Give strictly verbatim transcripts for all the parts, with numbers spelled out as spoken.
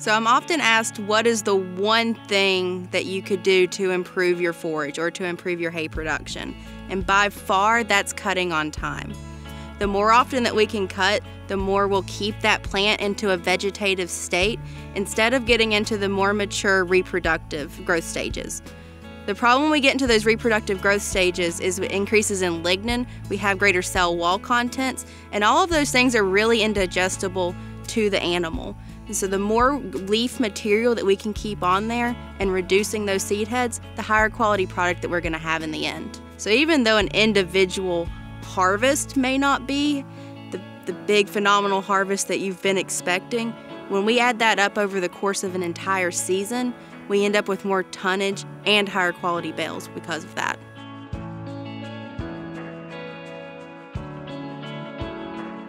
So I'm often asked, what is the one thing that you could do to improve your forage or to improve your hay production? And by far, that's cutting on time. The more often that we can cut, the more we'll keep that plant into a vegetative state instead of getting into the more mature reproductive growth stages. The problem when we get into those reproductive growth stages is with increases in lignin, we have greater cell wall contents, and all of those things are really indigestible to the animal. And so the more leaf material that we can keep on there and reducing those seed heads, the higher quality product that we're gonna have in the end. So even though an individual harvest may not be the, the big phenomenal harvest that you've been expecting, when we add that up over the course of an entire season, we end up with more tonnage and higher quality bales because of that.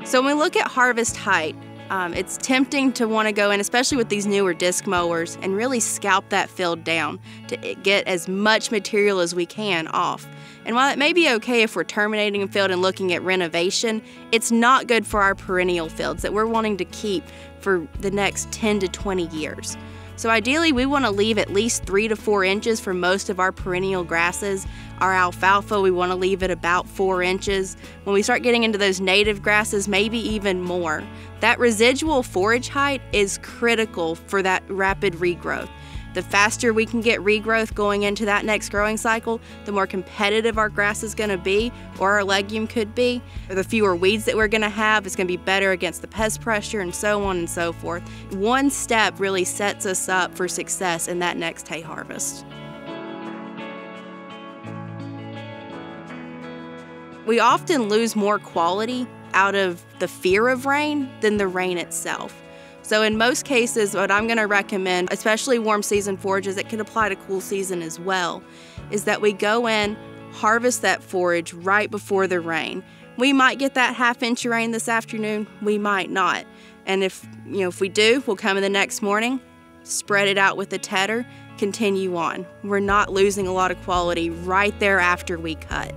So when we look at harvest height, Um, it's tempting to want to go in, especially with these newer disc mowers, and really scalp that field down to get as much material as we can off. And while it may be okay if we're terminating a field and looking at renovation, it's not good for our perennial fields that we're wanting to keep for the next ten to twenty years. So ideally, we want to leave at least three to four inches for most of our perennial grasses. Our alfalfa, we want to leave at about four inches. When we start getting into those native grasses, maybe even more. That residual forage height is critical for that rapid regrowth. The faster we can get regrowth going into that next growing cycle, the more competitive our grass is going to be, or our legume could be, or the fewer weeds that we're going to have. It's going to be better against the pest pressure and so on and so forth. One step really sets us up for success in that next hay harvest. We often lose more quality out of the fear of rain than the rain itself. So in most cases, what I'm going to recommend, especially warm season forages, it can apply to cool season as well, is that we go in, harvest that forage right before the rain. We might get that half inch of rain this afternoon, we might not. And if, you know, if we do, we'll come in the next morning, spread it out with a tedder, continue on. We're not losing a lot of quality right there after we cut.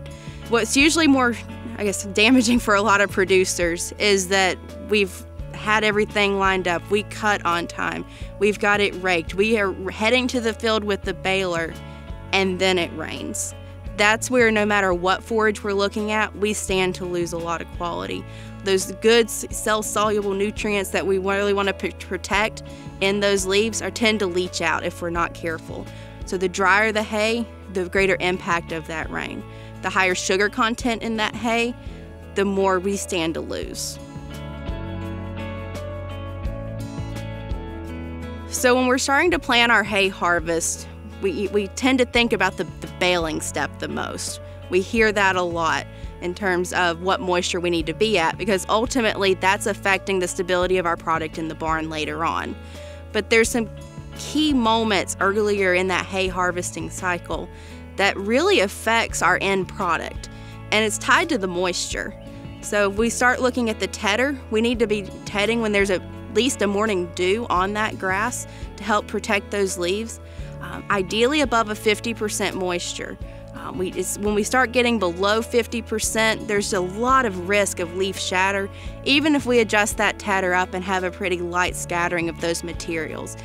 What's usually more, I guess, damaging for a lot of producers is that we've had everything lined up. We cut on time. We've got it raked. We are heading to the field with the baler, and then it rains. That's where no matter what forage we're looking at, we stand to lose a lot of quality. Those good cell-soluble nutrients that we really want to protect in those leaves are tend to leach out if we're not careful. So the drier the hay, the greater impact of that rain. The higher sugar content in that hay, the more we stand to lose. So when we're starting to plan our hay harvest, we, we tend to think about the, the baling step the most. We hear that a lot in terms of what moisture we need to be at, because ultimately that's affecting the stability of our product in the barn later on. But there's some key moments earlier in that hay harvesting cycle that really affects our end product, and it's tied to the moisture. So if we start looking at the tedder, we need to be tedding when there's a at least a morning dew on that grass to help protect those leaves, um, ideally above a fifty percent moisture. Um, we, it's, when we start getting below fifty percent, there's a lot of risk of leaf shatter, even if we adjust that tedder up and have a pretty light scattering of those materials.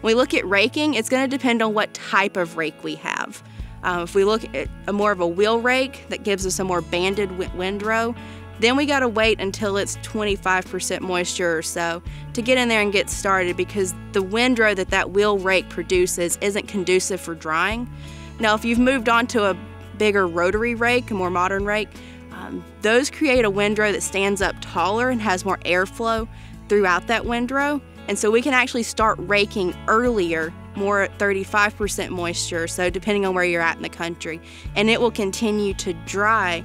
When we look at raking, it's going to depend on what type of rake we have. Uh, if we look at a more of a wheel rake that gives us a more banded windrow, then we gotta wait until it's twenty-five percent moisture or so to get in there and get started, because the windrow that that wheel rake produces isn't conducive for drying. Now, if you've moved on to a bigger rotary rake, a more modern rake, um, those create a windrow that stands up taller and has more airflow throughout that windrow. And so we can actually start raking earlier, more at thirty-five percent moisture, so depending on where you're at in the country, and it will continue to dry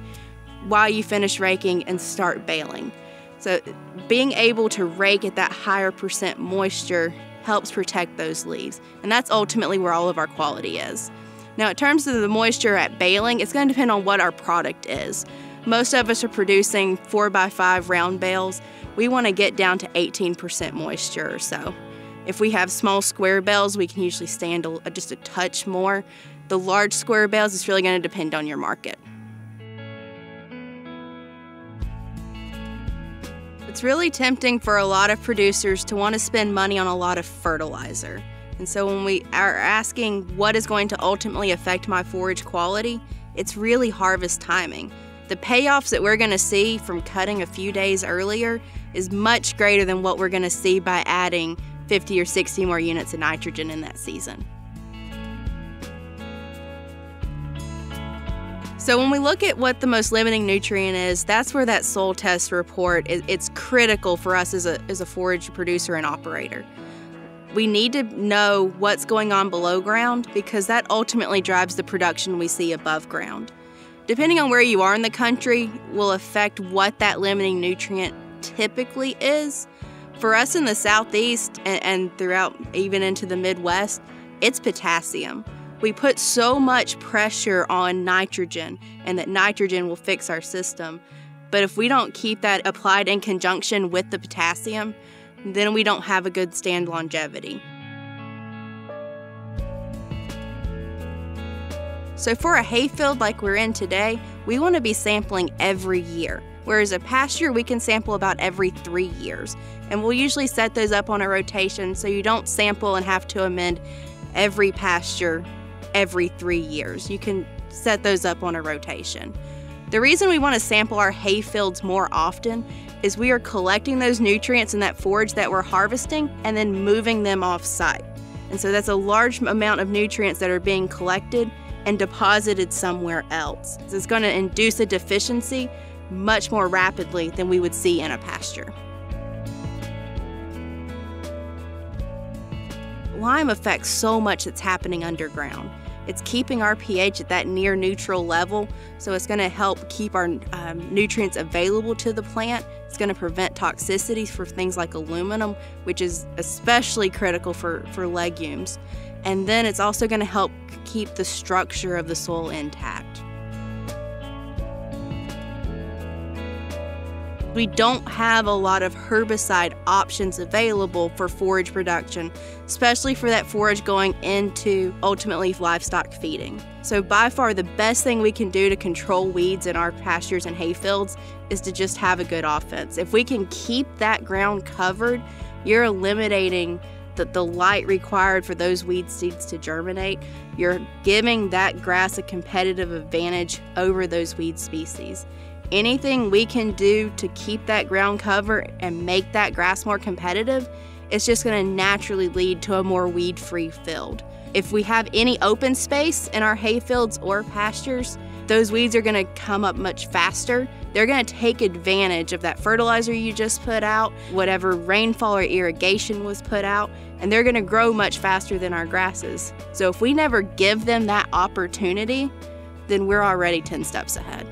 while you finish raking and start baling. So being able to rake at that higher percent moisture helps protect those leaves, and that's ultimately where all of our quality is. Now, in terms of the moisture at baling, it's going to depend on what our product is. Most of us are producing four by five round bales. We want to get down to eighteen percent moisture or so. If we have small square bales, we can usually stand just a touch more. The large square bales, it's really going to depend on your market. It's really tempting for a lot of producers to want to spend money on a lot of fertilizer. And so when we are asking what is going to ultimately affect my forage quality, it's really harvest timing. The payoffs that we're going to see from cutting a few days earlier is much greater than what we're going to see by adding fifty or sixty more units of nitrogen in that season. So when we look at what the most limiting nutrient is, that's where that soil test report, it's critical for us as a, as a forage producer and operator. We need to know what's going on below ground because that ultimately drives the production we see above ground. Depending on where you are in the country will affect what that limiting nutrient typically is. For us in the Southeast and, and throughout even into the Midwest, it's potassium. We put so much pressure on nitrogen and that nitrogen will fix our system. But if we don't keep that applied in conjunction with the potassium, then we don't have a good stand longevity. So for a hay field like we're in today, we want to be sampling every year. Whereas a pasture, we can sample about every three years. And we'll usually set those up on a rotation so you don't sample and have to amend every pasture every three years. You can set those up on a rotation. The reason we want to sample our hay fields more often is we are collecting those nutrients in that forage that we're harvesting and then moving them off-site. And so that's a large amount of nutrients that are being collected and deposited somewhere else. So it's going to induce a deficiency much more rapidly than we would see in a pasture. Lime affects so much that's happening underground. It's keeping our pH at that near neutral level, so it's going to help keep our um, nutrients available to the plant. It's going to prevent toxicities for things like aluminum, which is especially critical for, for legumes. And then it's also going to help keep the structure of the soil intact. We don't have a lot of herbicide options available for forage production, especially for that forage going into ultimately livestock feeding. So by far the best thing we can do to control weeds in our pastures and hay fields is to just have a good offense. If we can keep that ground covered, you're eliminating the, the light required for those weed seeds to germinate. You're giving that grass a competitive advantage over those weed species. Anything we can do to keep that ground cover and make that grass more competitive, it's just going to naturally lead to a more weed-free field. If we have any open space in our hay fields or pastures, those weeds are going to come up much faster. They're going to take advantage of that fertilizer you just put out, whatever rainfall or irrigation was put out, and they're going to grow much faster than our grasses. So if we never give them that opportunity, then we're already ten steps ahead.